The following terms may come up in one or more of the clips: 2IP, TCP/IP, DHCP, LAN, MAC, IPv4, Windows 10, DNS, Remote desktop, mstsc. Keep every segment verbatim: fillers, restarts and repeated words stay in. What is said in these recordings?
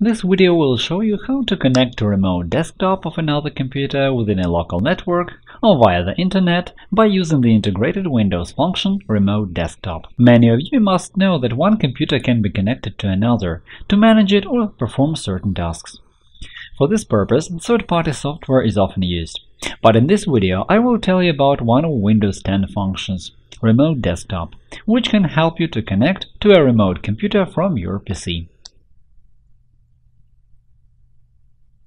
This video will show you how to connect to remote desktop of another computer within a local network or via the Internet by using the integrated Windows function Remote Desktop. Many of you must know that one computer can be connected to another to manage it or perform certain tasks. For this purpose, third-party software is often used. But in this video I will tell you about one of Windows ten functions – Remote Desktop, which can help you to connect to a remote computer from your P C.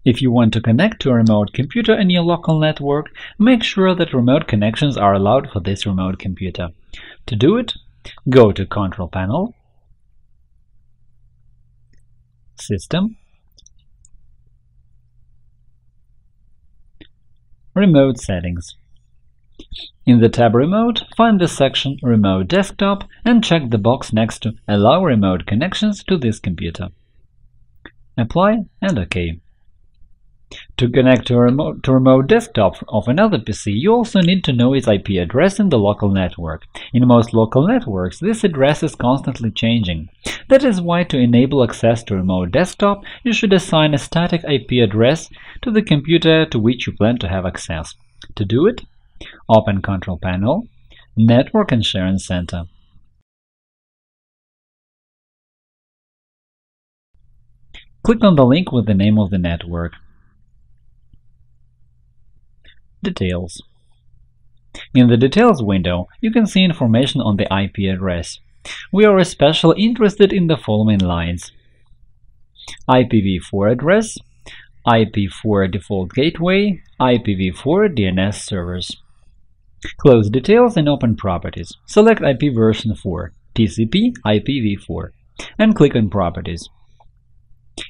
If you want to connect to a remote computer in your local network, make sure that remote connections are allowed for this remote computer. To do it, go to Control Panel, System, Remote Settings. In the tab Remote, find the section Remote Desktop and check the box next to Allow remote connections to this computer. Apply and OK. To connect to a remote, to remote desktop of another P C, you also need to know its I P address in the local network. In most local networks, this address is constantly changing. That is why, to enable access to remote desktop, you should assign a static I P address to the computer to which you plan to have access. To do it, open Control Panel, Network and Sharing Center. Click on the link with the name of the network. Details. In the Details window, you can see information on the I P address. We are especially interested in the following lines: I P v four address, I P v four default gateway, I P v four D N S servers. Close Details and open Properties. Select I P version four, T C P I P v four, and click on Properties.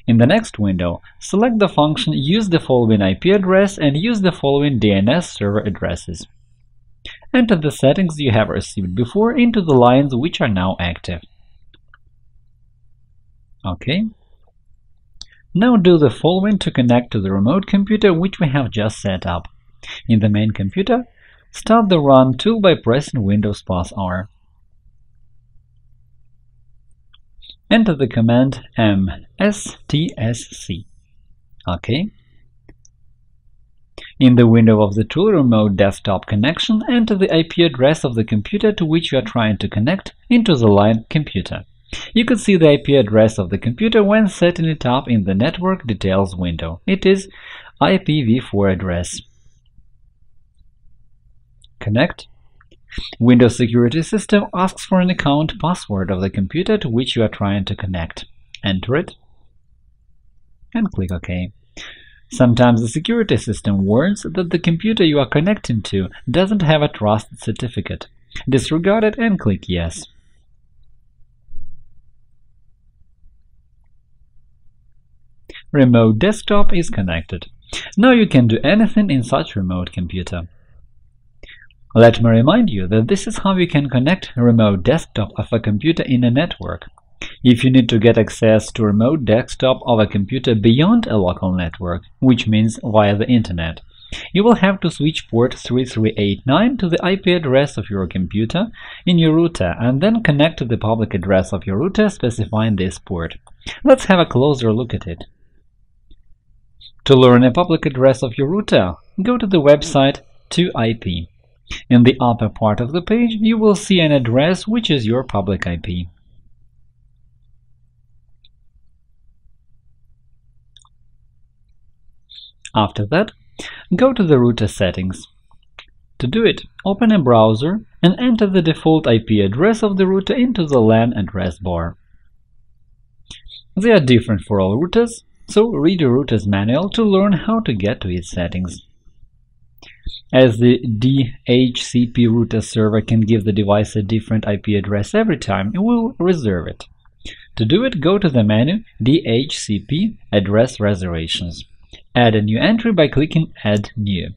In the next window, select the function Use the following I P address and use the following D N S server addresses. Enter the settings you have received before into the lines which are now active. OK. Now do the following to connect to the remote computer which we have just set up. In the main computer, start the Run tool by pressing Windows plus R. Enter the command M S T S C. OK. In the window of the tool Remote Desktop Connection, enter the I P address of the computer to which you are trying to connect into the line Computer. You can see the I P address of the computer when setting it up in the Network Details window. It is I P v four address. Connect. Windows Security System asks for an account password of the computer to which you are trying to connect. Enter it and click OK. Sometimes the security system warns that the computer you are connecting to doesn't have a trusted certificate. Disregard it and click Yes. Remote desktop is connected. Now you can do anything in such remote computer. Let me remind you that this is how you can connect a remote desktop of a computer in a network. If you need to get access to remote desktop of a computer beyond a local network, which means via the Internet, you will have to switch port three three eight nine to the I P address of your computer in your router and then connect to the public address of your router specifying this port. Let's have a closer look at it. To learn a public address of your router, go to the website two I P. In the upper part of the page, you will see an address which is your public I P. After that, go to the router settings. To do it, open a browser and enter the default I P address of the router into the LAN address bar. They are different for all routers, so read your router's manual to learn how to get to its settings. As the D H C P router server can give the device a different I P address every time, it will reserve it. To do it, go to the menu D H C P Address Reservations. Add a new entry by clicking Add New.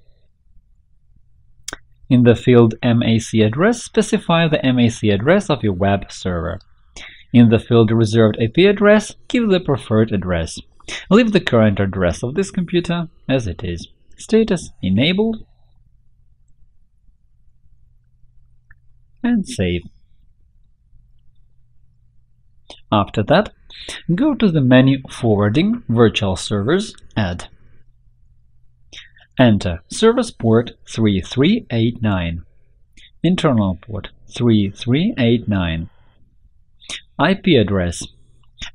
In the field M A C Address, specify the M A C address of your web server. In the field Reserved I P Address, give the preferred address. Leave the current address of this computer as it is. Status Enabled, and save. After that, Go to the menu Forwarding, Virtual Servers, Add. Enter Service port three three eight nine, Internal port three three eight nine, I P address.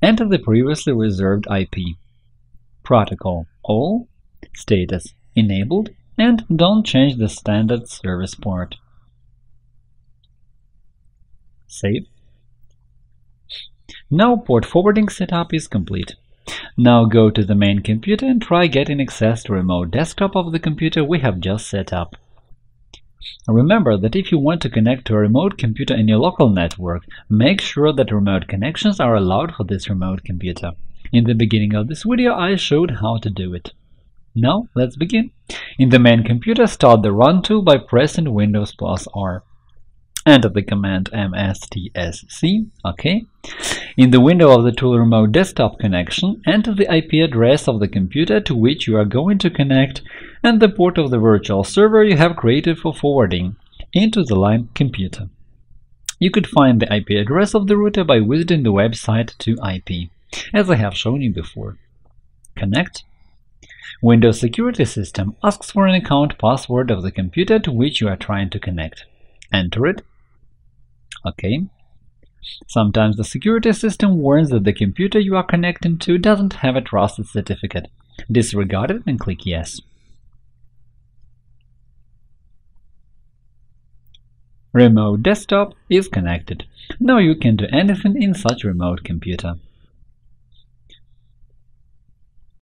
Enter the previously reserved I P. Protocol all, status enabled, and don't change the standard service port. Save. Now port forwarding setup is complete. Now go to the main computer and try getting access to remote desktop of the computer we have just set up. Remember that if you want to connect to a remote computer in your local network, make sure that remote connections are allowed for this remote computer. In the beginning of this video I showed how to do it. Now let's begin. In the main computer, start the Run tool by pressing Windows plus R. Enter the command mstsc, OK. In the window of the tool Remote Desktop Connection, enter the I P address of the computer to which you are going to connect and the port of the virtual server you have created for forwarding into the LAN computer. You could find the I P address of the router by visiting the website two I P, as I have shown you before. Connect. Windows Security System asks for an account password of the computer to which you are trying to connect. Enter it. OK. Sometimes the security system warns that the computer you are connecting to doesn't have a trusted certificate. Disregard it and click Yes. Remote desktop is connected. Now you can do anything in such remote computer.